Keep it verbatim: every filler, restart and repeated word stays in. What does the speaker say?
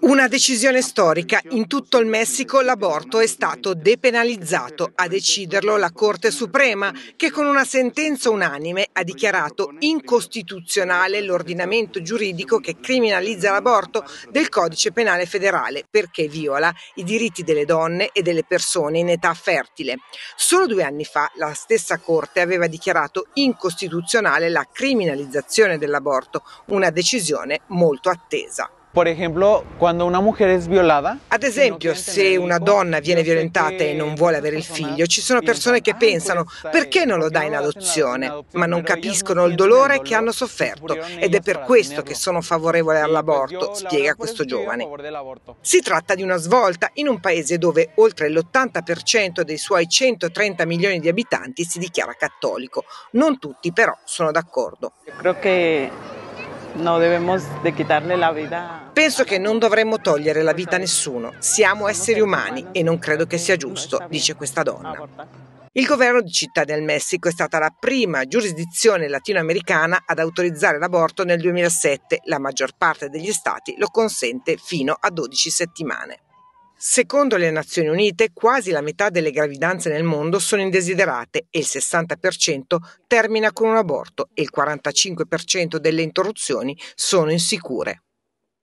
Una decisione storica. In tutto il Messico l'aborto è stato depenalizzato. A deciderlo la Corte Suprema, che con una sentenza unanime ha dichiarato incostituzionale l'ordinamento giuridico che criminalizza l'aborto del Codice Penale Federale, perché viola i diritti delle donne e delle persone in età fertile. Solo due anni fa la stessa Corte aveva dichiarato incostituzionale la criminalizzazione dell'aborto, una decisione molto attesa. Ad esempio, se una donna viene violentata e non vuole avere il figlio, ci sono persone che pensano: perché non lo dai in adozione? Ma non capiscono il dolore che hanno sofferto, ed è per questo che sono favorevole all'aborto, spiega questo giovane. Si tratta di una svolta in un paese dove oltre l'ottanta per cento dei suoi centotrenta milioni di abitanti si dichiara cattolico. Non tutti però sono d'accordo. Credo che Penso che non dovremmo togliere la vita a nessuno. Siamo esseri umani e non credo che sia giusto, dice questa donna. Il governo di Città del Messico è stata la prima giurisdizione latinoamericana ad autorizzare l'aborto nel duemilasette. La maggior parte degli stati lo consente fino a dodici settimane. Secondo le Nazioni Unite, quasi la metà delle gravidanze nel mondo sono indesiderate e il sessanta per cento termina con un aborto e il quarantacinque per cento delle interruzioni sono insicure.